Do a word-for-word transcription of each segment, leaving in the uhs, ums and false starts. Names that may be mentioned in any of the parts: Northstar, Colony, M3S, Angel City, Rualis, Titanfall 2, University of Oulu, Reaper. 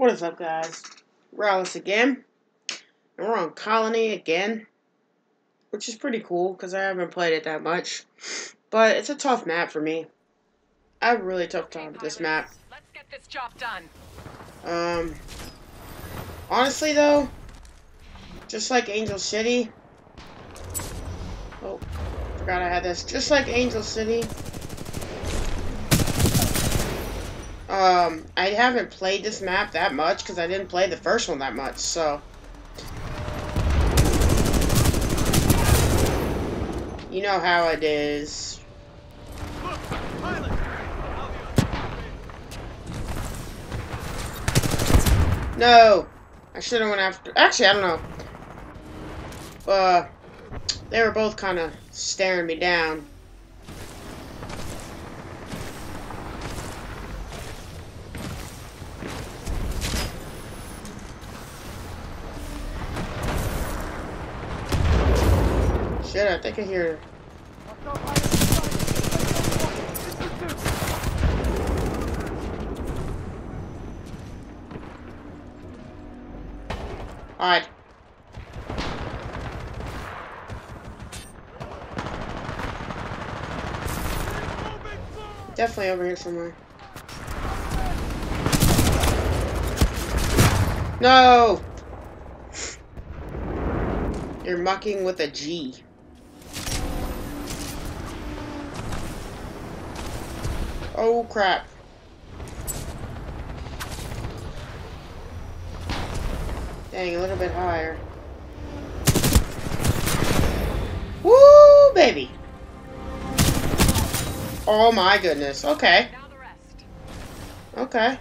What is up, guys? Rualis again. And we're on Colony again. Which is pretty cool, because I haven't played it that much. But it's a tough map for me. I have a really tough time with this map. Let's get this job done. Um, honestly, though, just like Angel City. Oh, forgot I had this. Just like Angel City. Um, I haven't played this map that much because I didn't play the first one that much, so. You know how it is. No! I should have went after. Actually, I don't know. Uh, they were both kind of staring me down. Shit, I think I hear her. Alright. Definitely over here somewhere. No! You're mucking with a G. Oh crap. Dang, a little bit higher. Woo, baby. Oh my goodness. Okay. Okay.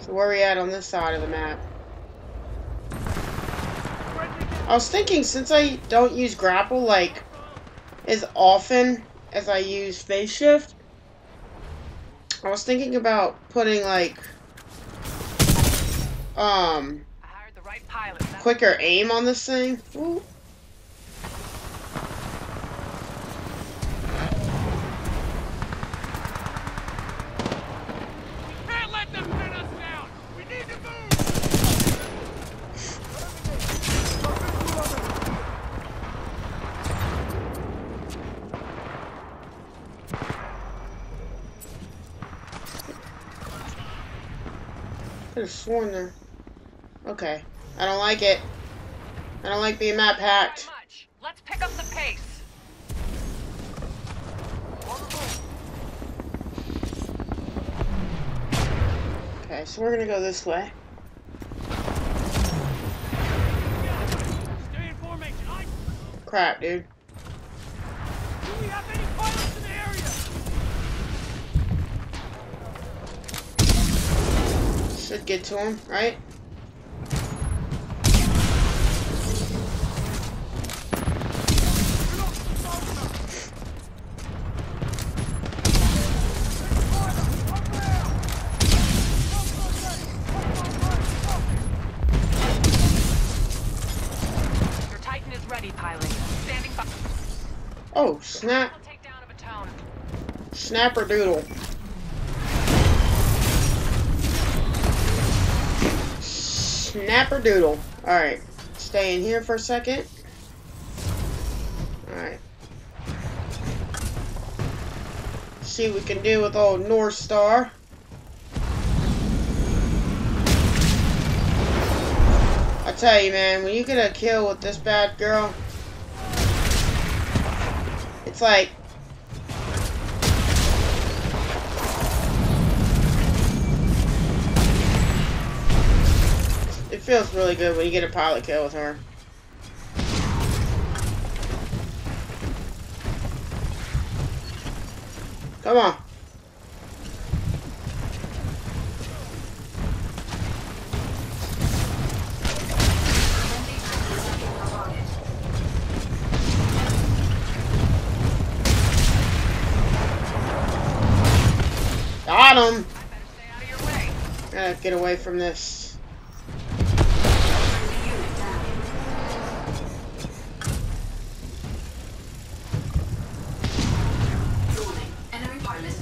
So where are we at on this side of the map? I was thinking, since I don't use grapple like as often as I use phase shift, I was thinking about putting like um quicker aim on this thing. Ooh. Could have sworn there. Okay. I don't like it. I don't like being map hacked. Let's pick up the pace. Okay, so we're gonna go this way. Stay in formation. I... Crap, dude. Do we have any pilots in the area? Should get to him, right? Your Titan is ready, pilot. Standing by. Oh, snap. Snapper doodle. Snapper doodle. Alright. Stay in here for a second. Alright. See what we can do with old Northstar. I tell you, man, when you get a kill with this bad girl, it's like, it feels really good when you get a pilot kill with her. Come on. Got him. Gotta get away from this.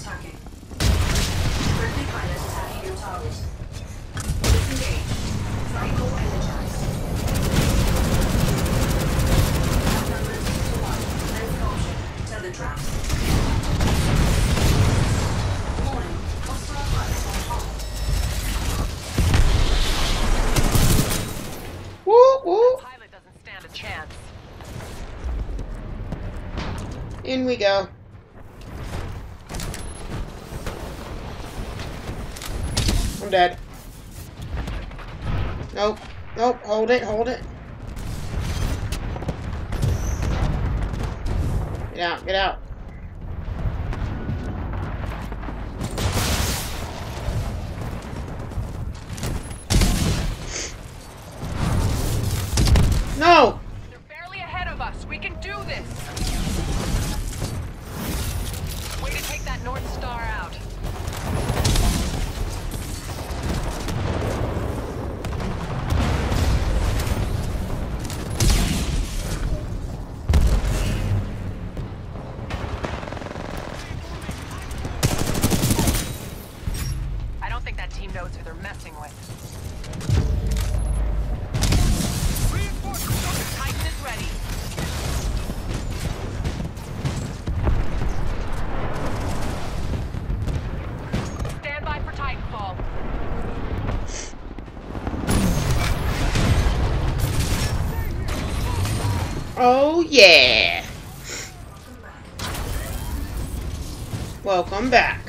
Attacking. Friendly pilot attacking. go. I'm dead. Nope. Nope. Hold it. Hold it. Get out. Get out. No! They're barely ahead of us. We can do this. Way to take that Northstar out. Oh, yeah. Welcome back.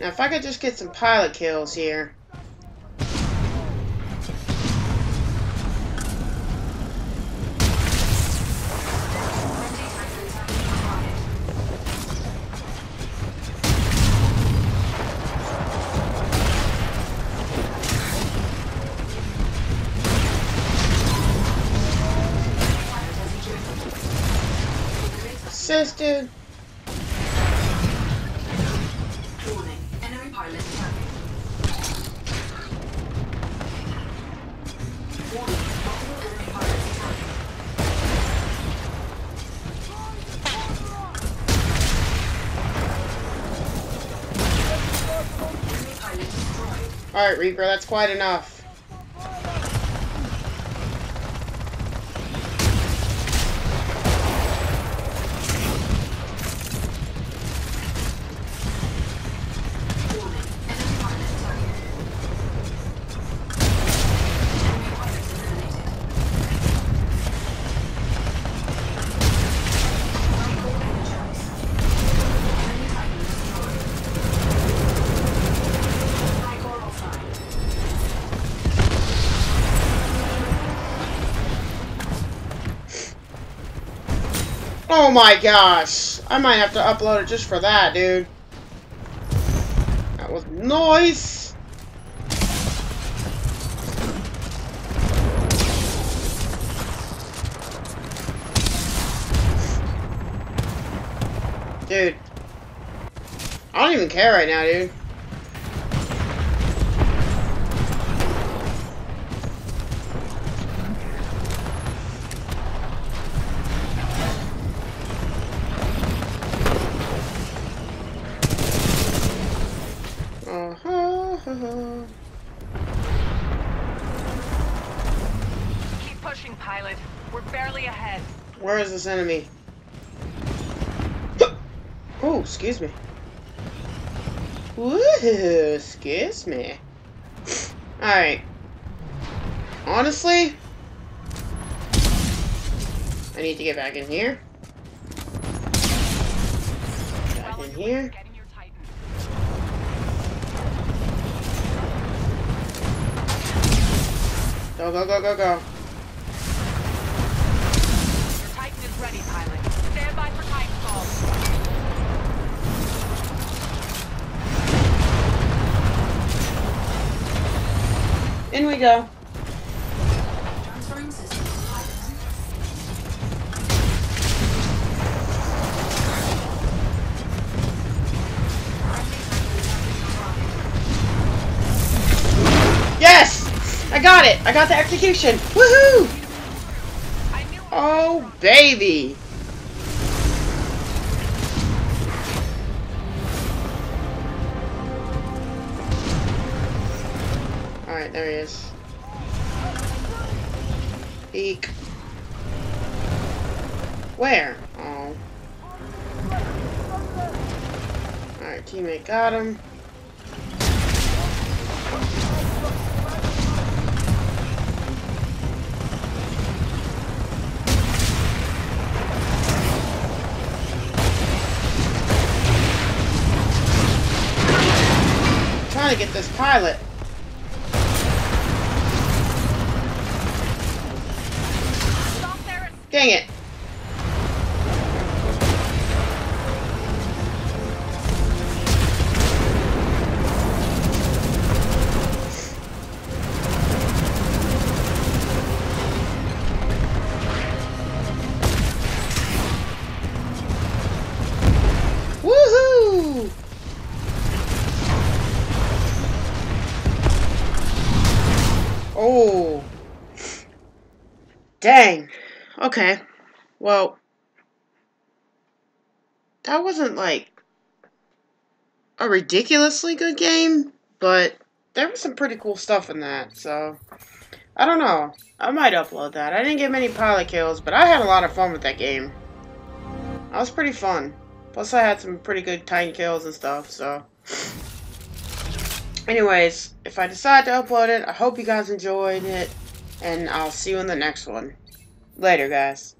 Now, if I could just get some pilot kills here. This dude. Warning. Enemy pilot target. Warning. Enemy pilot target. Enemy pilot destroyed. Alright, Reaper, that's quite enough. Oh my gosh, I might have to upload it just for that, dude. That was nice. Dude, I don't even care right now, dude. Keep pushing, pilot. We're barely ahead. Where is this enemy? Oh, excuse me. Woo, excuse me. Alright. Honestly, I need to get back in here. Back in here. Go, go, go, go, go. Your Titan is ready, pilot. Stand by for Titanfall. In we go. Transferring system to pilot. Yes! I got it! I got the execution! Woohoo! Oh, baby! Alright, there he is. Eek. Where? Oh. Alright, teammate got him. trying to get this pilot. Dang it. Woohoo! Oh. Dang. Okay, well, that wasn't, like, a ridiculously good game, but there was some pretty cool stuff in that, so, I don't know, I might upload that. I didn't get many pilot kills, but I had a lot of fun with that game. That was pretty fun, plus I had some pretty good time kills and stuff, so. Anyways, if I decide to upload it, I hope you guys enjoyed it, and I'll see you in the next one. Later, guys.